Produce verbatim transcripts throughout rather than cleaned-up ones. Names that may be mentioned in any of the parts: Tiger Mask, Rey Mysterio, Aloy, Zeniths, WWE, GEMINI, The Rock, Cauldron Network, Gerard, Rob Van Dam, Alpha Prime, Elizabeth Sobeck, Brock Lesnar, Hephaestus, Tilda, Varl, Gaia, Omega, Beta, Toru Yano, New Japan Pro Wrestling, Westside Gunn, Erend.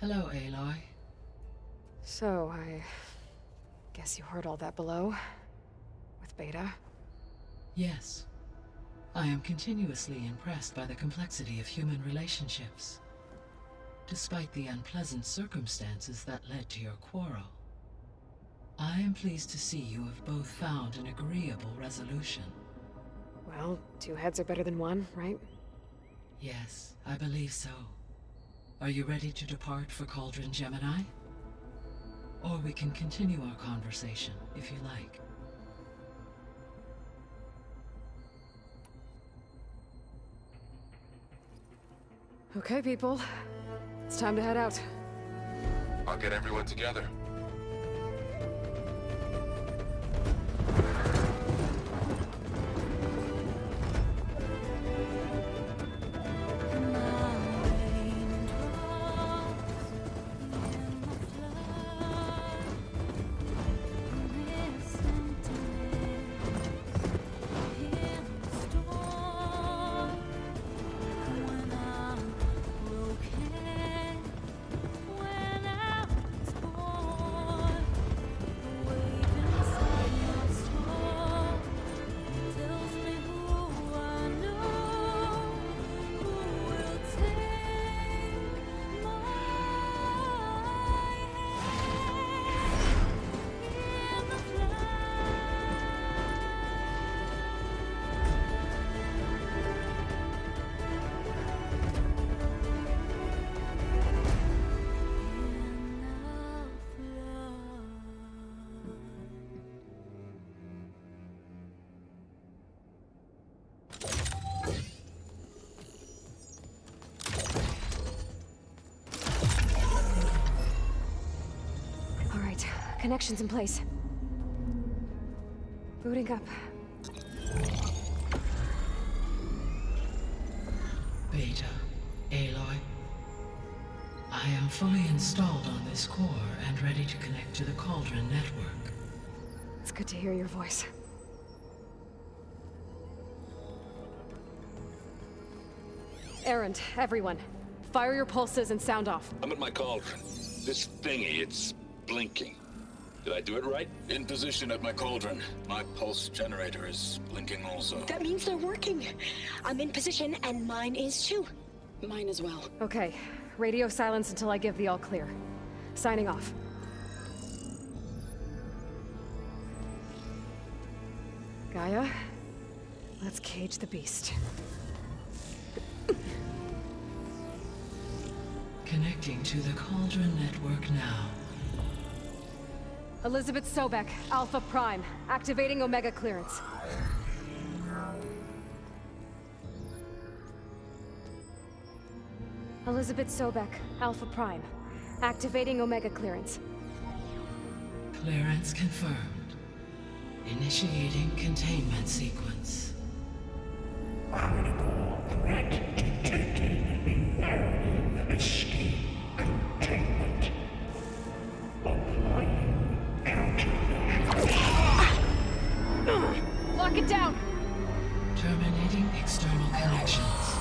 Hello, Aloy. So, I guess you heard all that below? With Beta? Yes. I am continuously impressed by the complexity of human relationships, despite the unpleasant circumstances that led to your quarrel. I am pleased to see you have both found an agreeable resolution. Well, two heads are better than one, right? Yes, I believe so. Are you ready to depart for Cauldron Gemini? Or we can continue our conversation, if you like. Okay, people. It's time to head out. I'll get everyone together. Connections in place. Booting up. Beta, Aloy. I am fully installed on this core and ready to connect to the Cauldron Network. It's good to hear your voice. Erend, everyone. Fire your pulses and sound off. I'm at my cauldron. This thingy, it's blinking. Did I do it right? In position at my cauldron. My pulse generator is blinking also. That means they're working. I'm in position and mine is too. Mine as well. Okay. Radio silence until I give the all clear. Signing off. Gaia, let's cage the beast. Connecting to the Cauldron Network now. Elizabeth Sobeck, Alpha Prime, activating Omega clearance. Elizabeth Sobeck, Alpha Prime, activating Omega clearance. Clearance confirmed. Initiating containment sequence. Critical threat detected. Narrowing escape containment. Applying. Lock it down! Terminating external connections.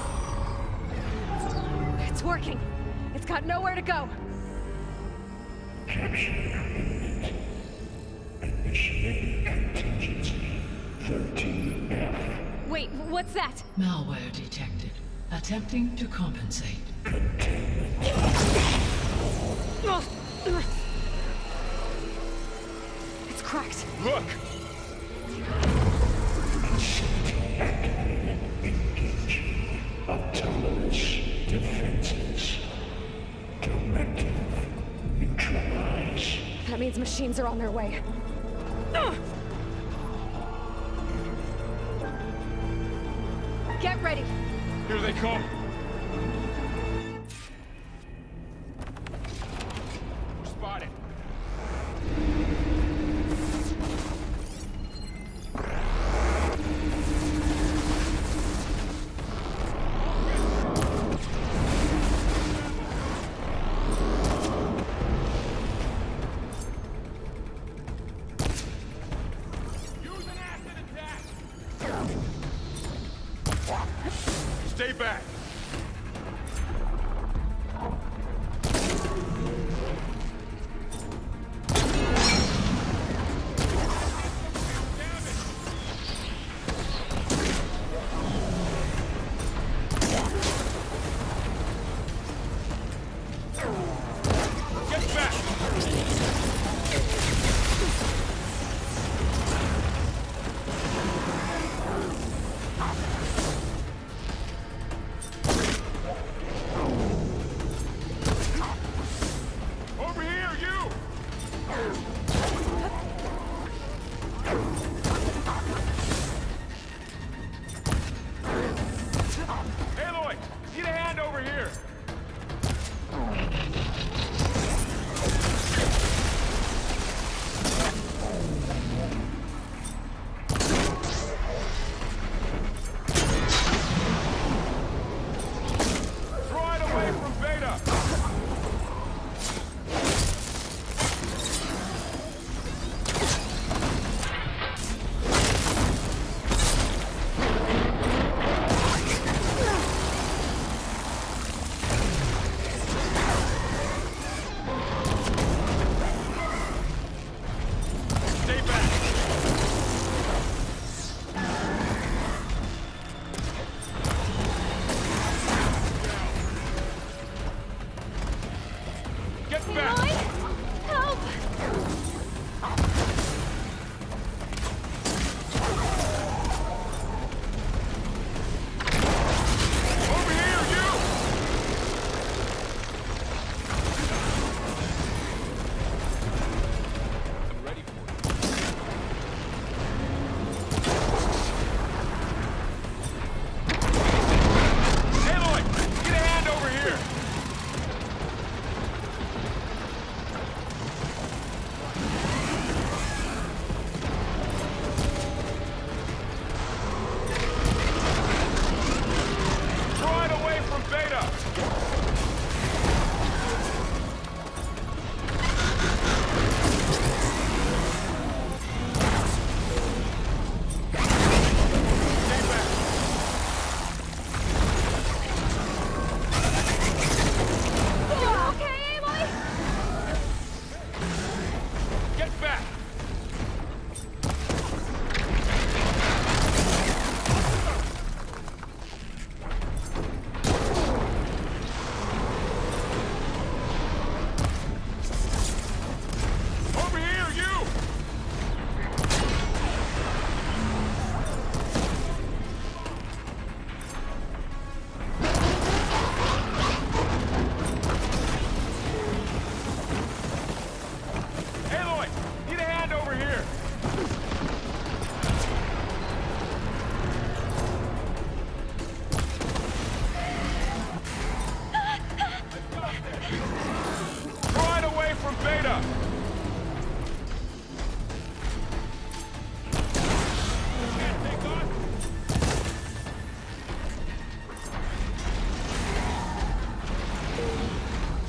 It's working! It's got nowhere to go! Capture imminent. Initiating contingency thirteen F. Wait, what's that? Malware detected. Attempting to compensate. Containment. Cracked. Look! Activated. Engage. Autonomous defenses. Directive. Neutralize. That means machines are on their way. Uh! Get ready! Here they come! Stay back! Get back! Over here, you! Aloy, need a hand over here!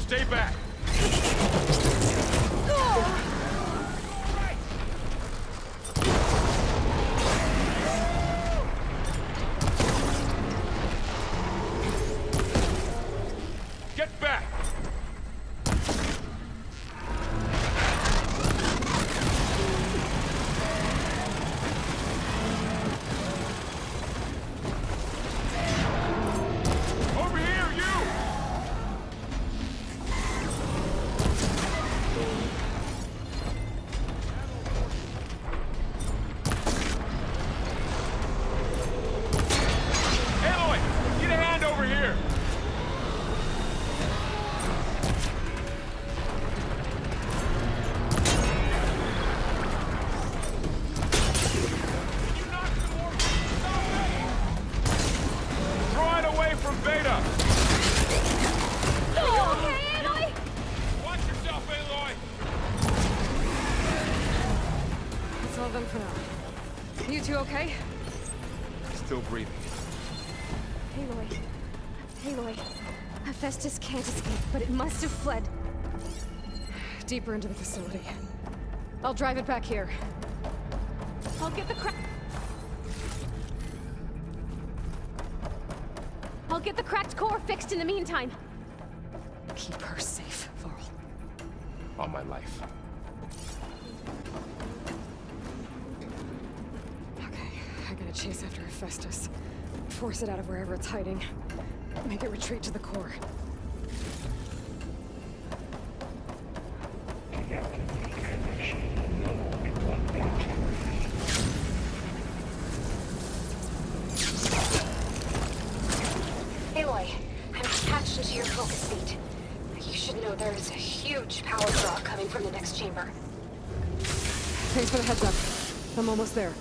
Stay back! Get back! Okay? Still breathing. Aloy. Aloy. Hephaestus can't escape, but it must have fled. Deeper into the facility. I'll drive it back here. I'll get the cra- I'll get the cracked core fixed in the meantime. Keep her safe, Varl. All my life. Chase after Hephaestus. Force it out of wherever it's hiding. Make it retreat to the core. should know there is a huge power draw coming from the next chamber. Thanks for the heads up. I'm almost there.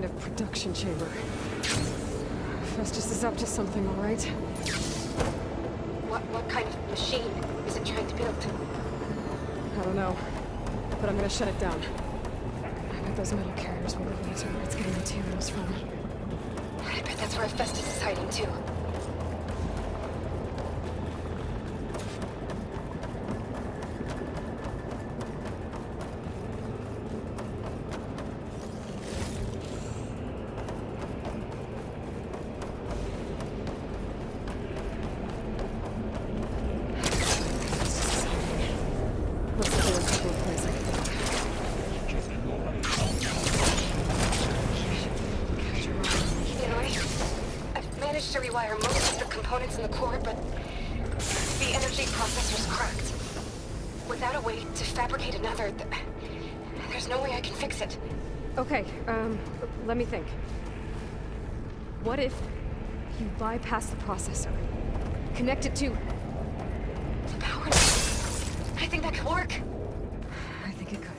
Kind of production chamber. Hephaestus is up to something, all right? What, what kind of machine is it trying to build? I don't know, but I'm gonna shut it down. I bet those metal carriers will lead me to where it's getting materials from. I bet that's where Hephaestus is hiding too. Let me think. What if you bypass the processor? Connect it to the power network. I think that could work. I think it could.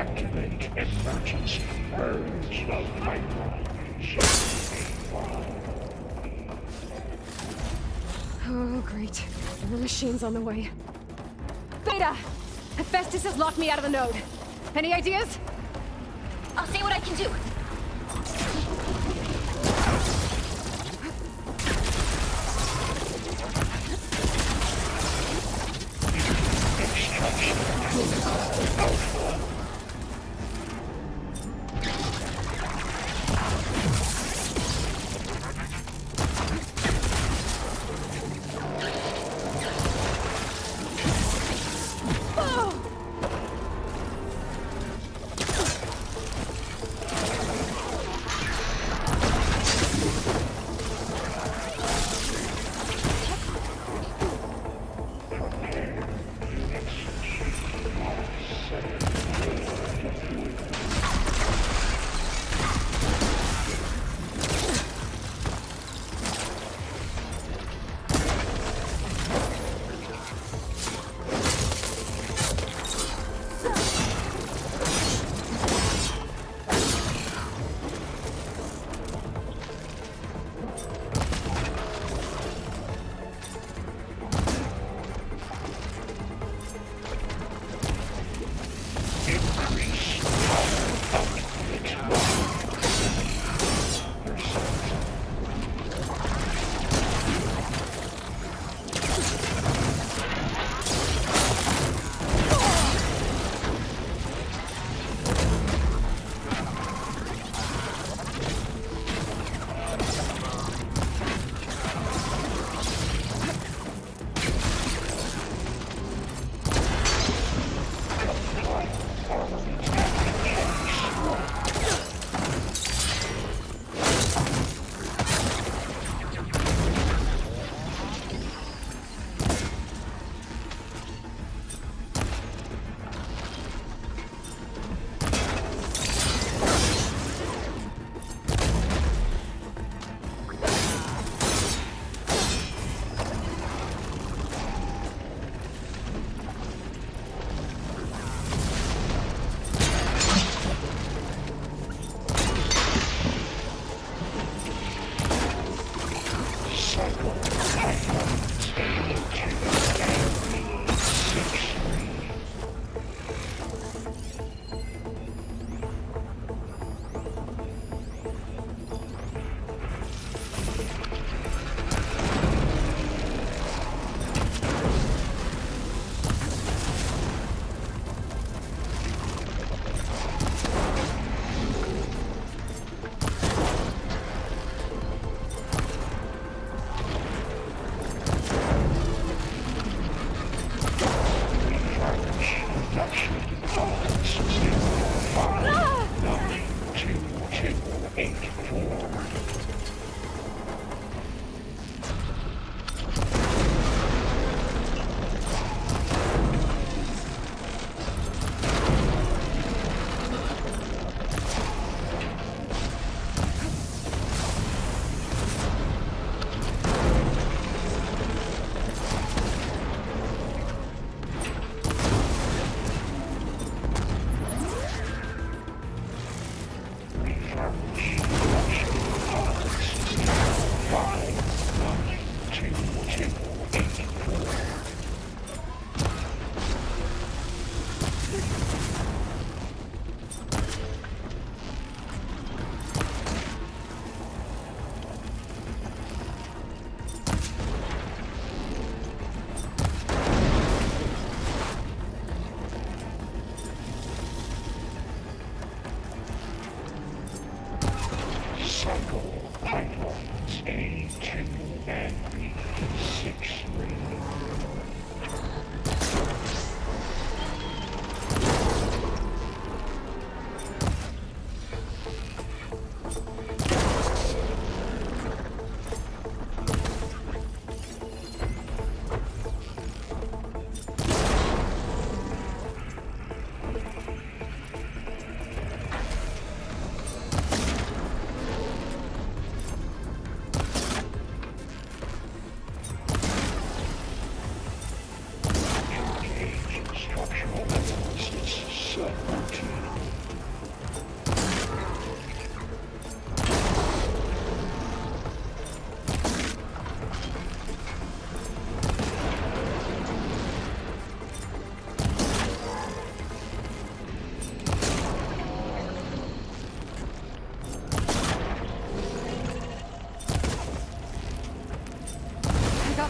Activate emergency burns of pipeline. Oh, great. The machine's on the way. Beta! Hephaestus has locked me out of the node. Any ideas? I'll see what I can do.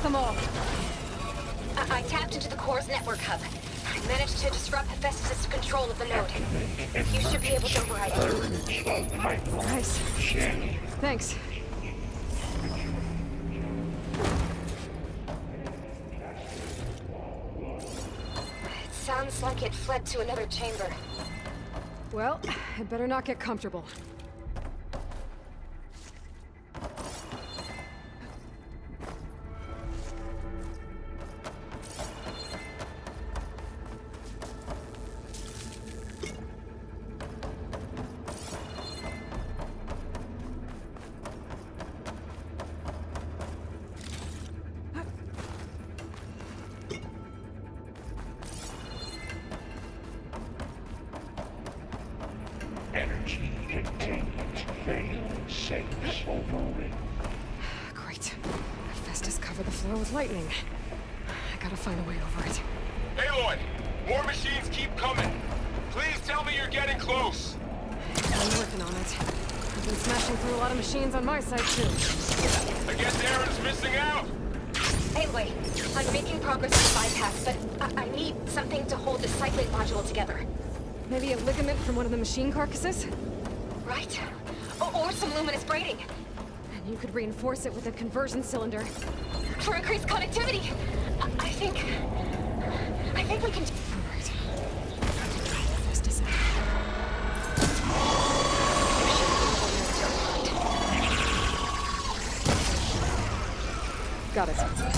Got them all. I, I tapped into the core's network hub. I managed to disrupt Hephaestus' control of the node. You should be able to override it. Nice. Thanks. It sounds like it fled to another chamber. Well, I better not get comfortable. Machine carcasses? Right. O or some luminous braiding. And you could reinforce it with a conversion cylinder. For increased connectivity! I, I think... I think we can... Alright. Got it.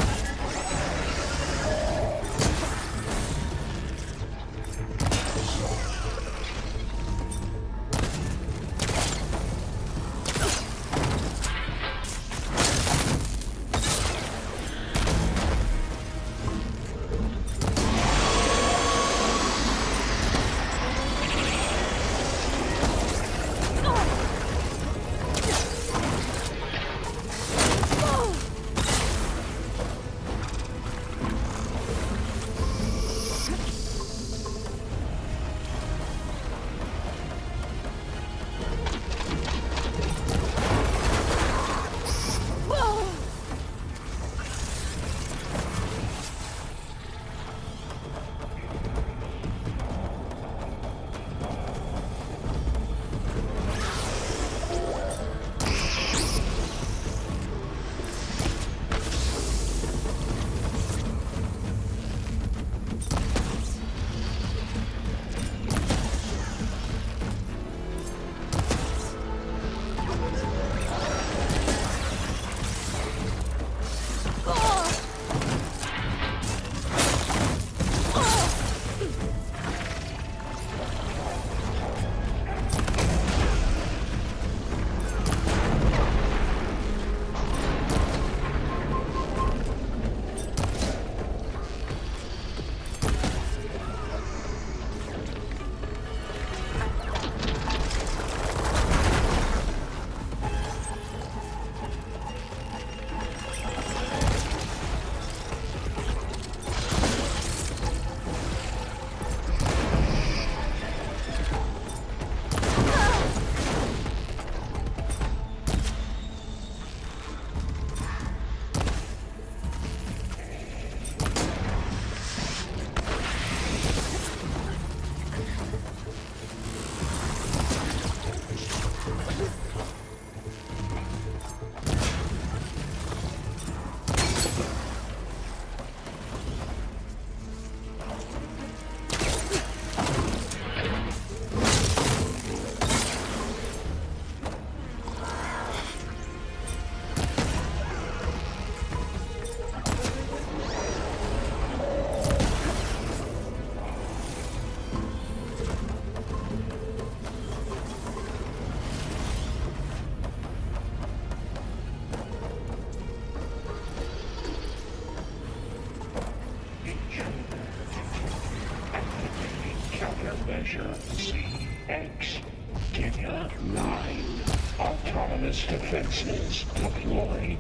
Defenses deployed.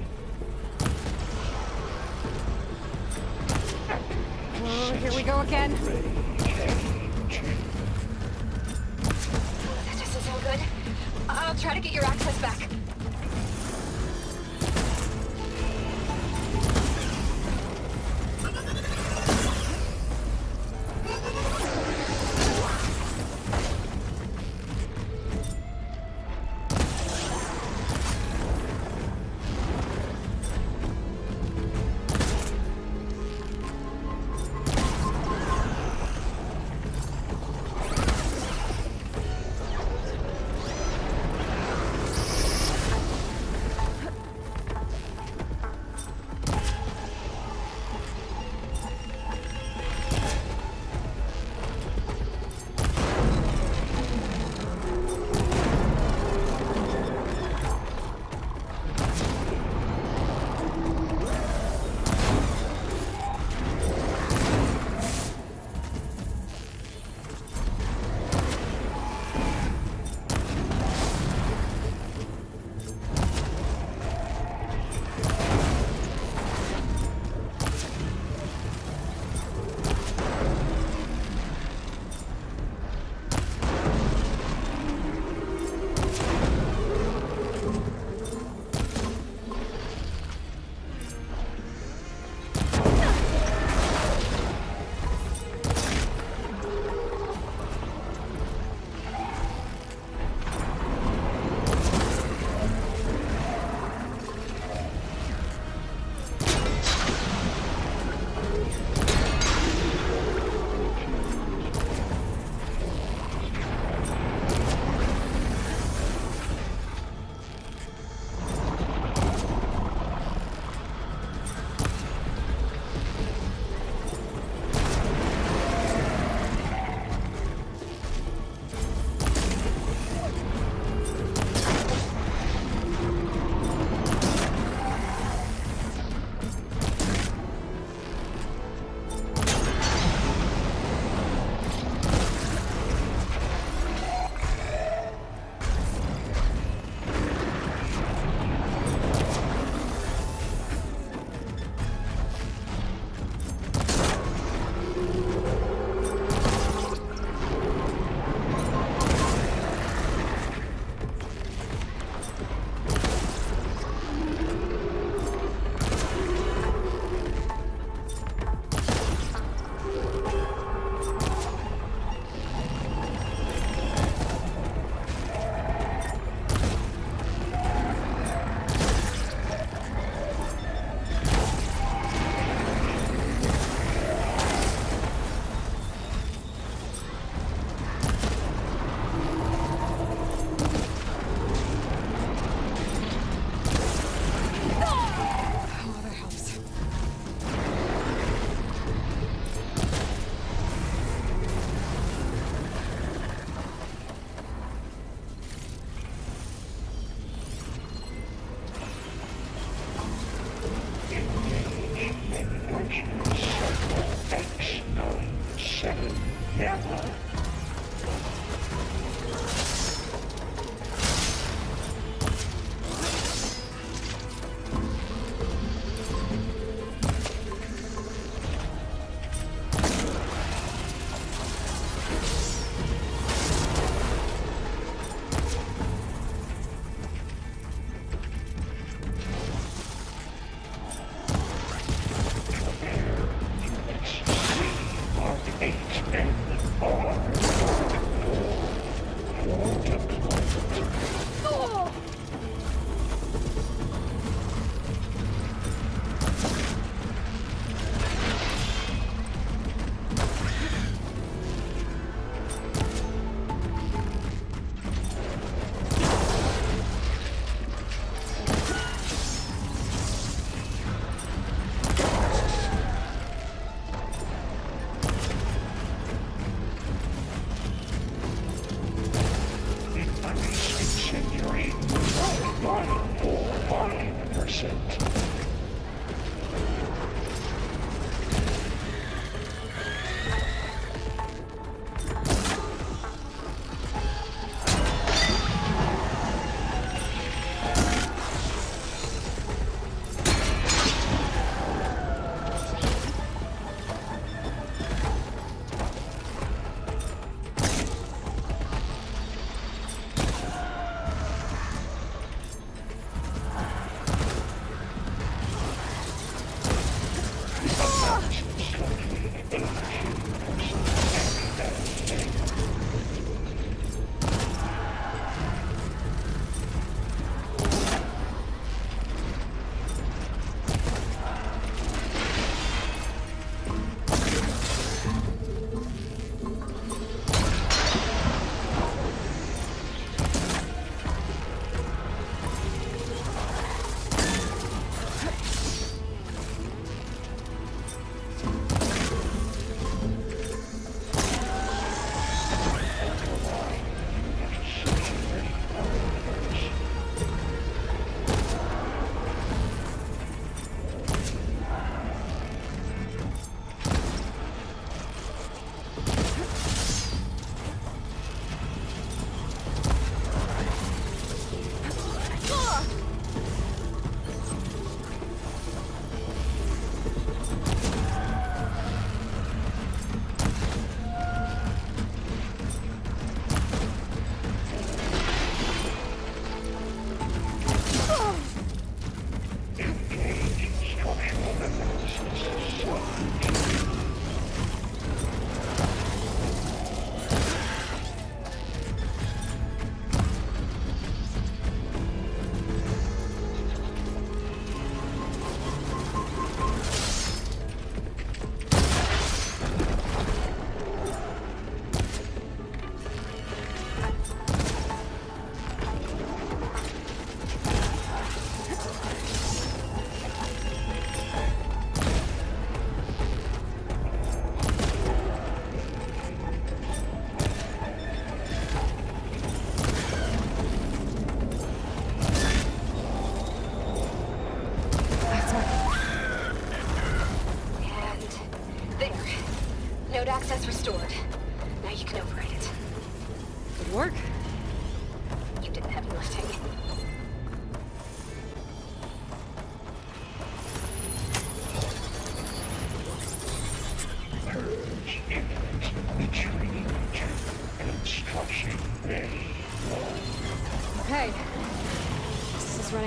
Oh, here we go again. That doesn't sound good. I'll try to get your access back.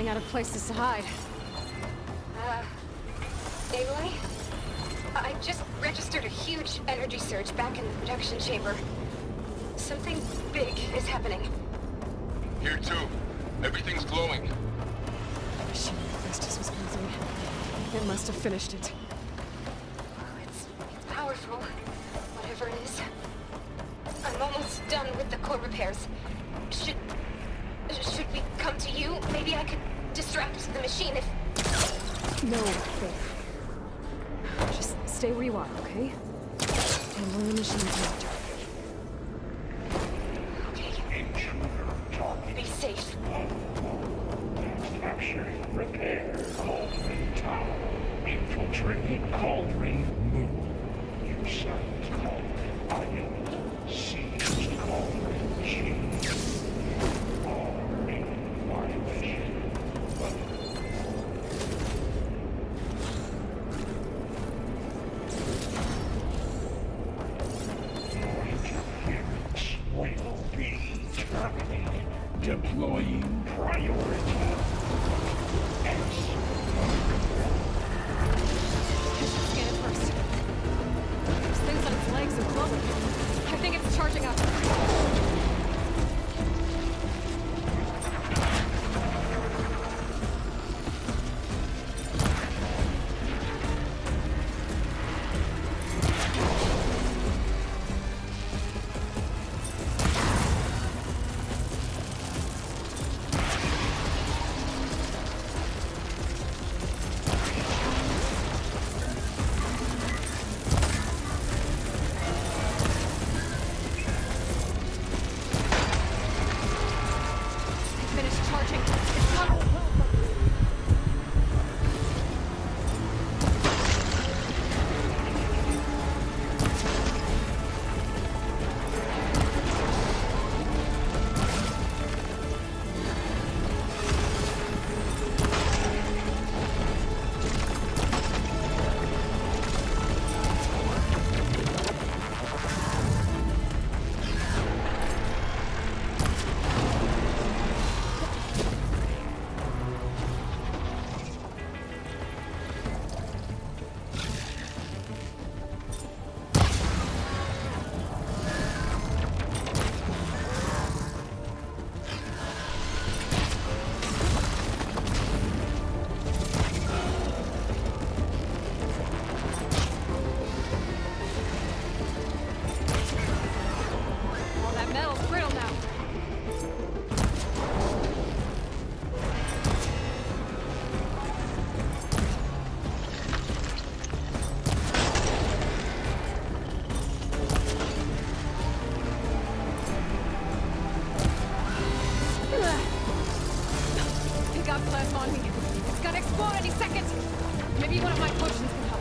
Out of places to hide. Uh, Aloy? I just registered a huge energy surge back in the production chamber. Something big is happening. Here too. Everything's glowing. I wish Hephaestus was building. It must have finished it. Oh, it's, it's powerful. Whatever it is. I'm almost done with the core repairs. Should... Should we come to you? Maybe I could... distract the machine if... No, Beta. Just stay where you are, okay? And we're in the machine after. Okay. Be safe. Capturing, repair, cauldron tower. Infiltrating cauldron moon. You signed cauldron ion. Seized cauldron gene. Charging up. close on here. It's gonna explode any second. Maybe one of my potions can help.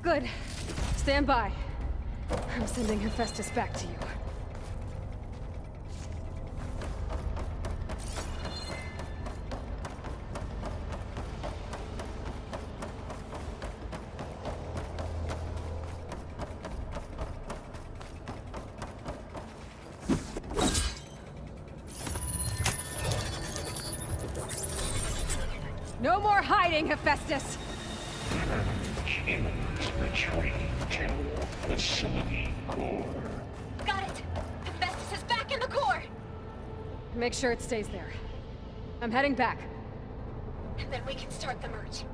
Good. Stand by. I'm sending Hephaestus back to you. No more hiding, Hephaestus! Retreat to the Silly Core. Got it! Hephaestus is back in the core! Make sure it stays there. I'm heading back. And then we can start the merge.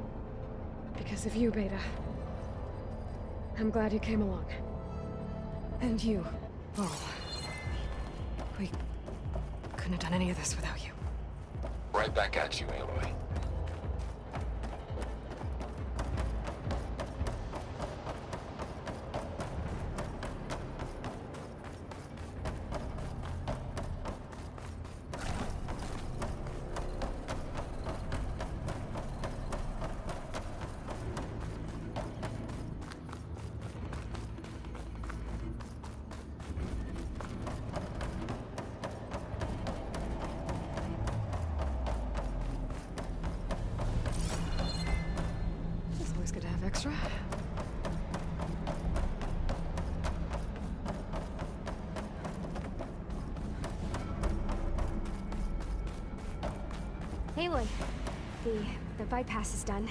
Because of you, Beta. I'm glad you came along. And you, Varl. We couldn't have done any of this without you. Right back at you, Aloy. Aloy, the, the bypass is done.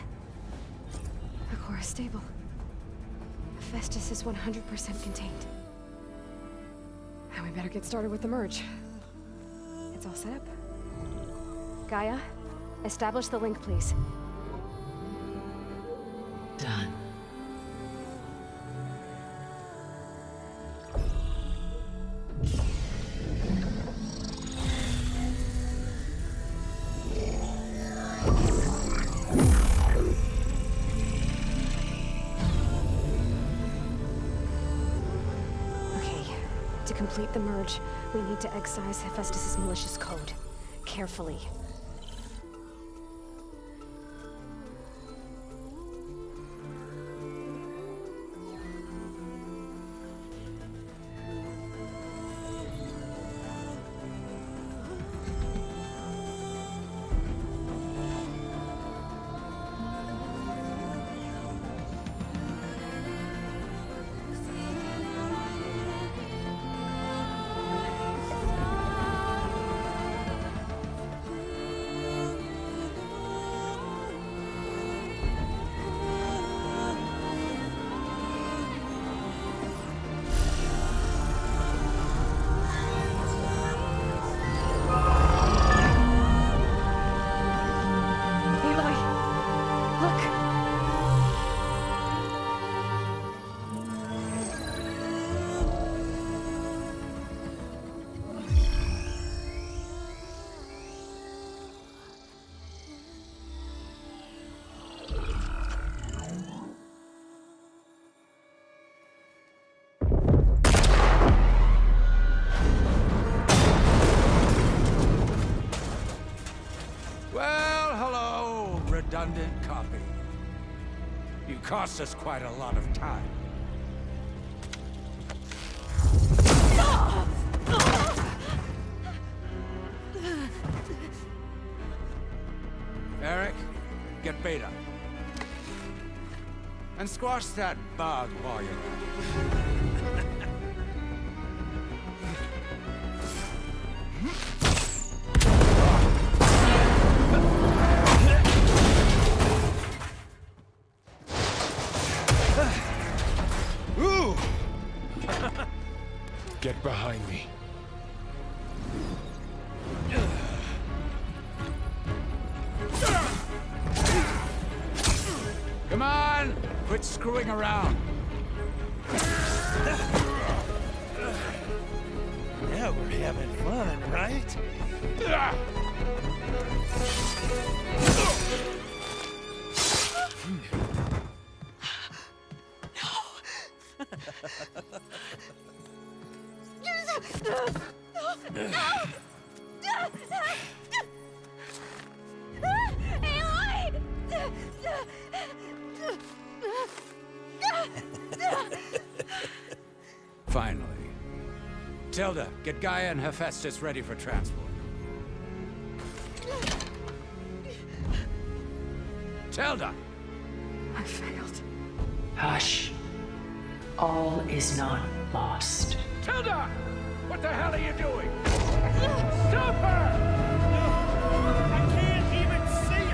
The core is stable. Hephaestus is one hundred percent contained. And we better get started with the merge. It's all set up. Gaia, establish the link, please. Done. complete the merge, we need to excise Hephaestus' malicious code. Carefully. Redundant copy. You cost us quite a lot of time. Eric, get Beta. And squash that bug while you're at it. Get behind me. Come on! Quit screwing around. Yeah, we're having fun, right? No! No! No! No! Aloy! Finally. Tilda, get Gaia and Hephaestus ready for transport. Tilda! I failed. Hush. All is not lost. Tilda! What the hell are you doing? Stop her! No, I can't even see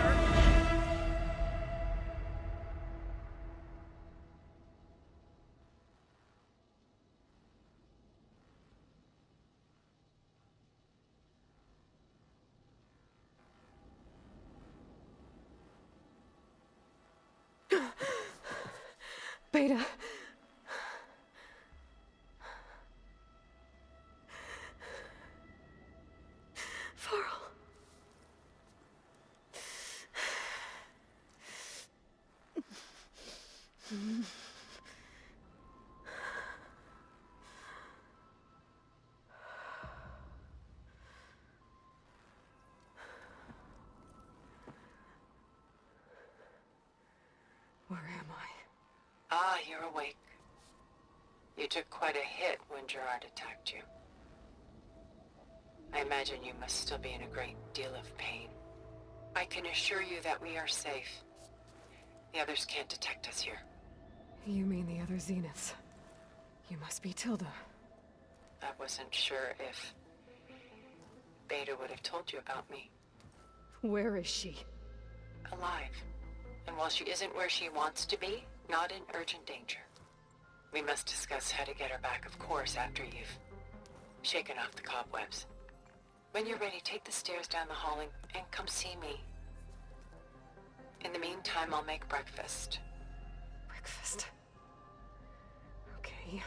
her! Beta. Where am I? Ah, you're awake. You took quite a hit when Gerard attacked you. I imagine you must still be in a great deal of pain. I can assure you that we are safe. The others can't detect us here. You mean the other Zeniths? You must be Tilda. I wasn't sure if Beta would have told you about me. Where is she? Alive. And while she isn't where she wants to be, not in urgent danger. We must discuss how to get her back, of course, after you've shaken off the cobwebs. When you're ready, take the stairs down the hall and come see me. In the meantime, I'll make breakfast. Breakfast? Okay.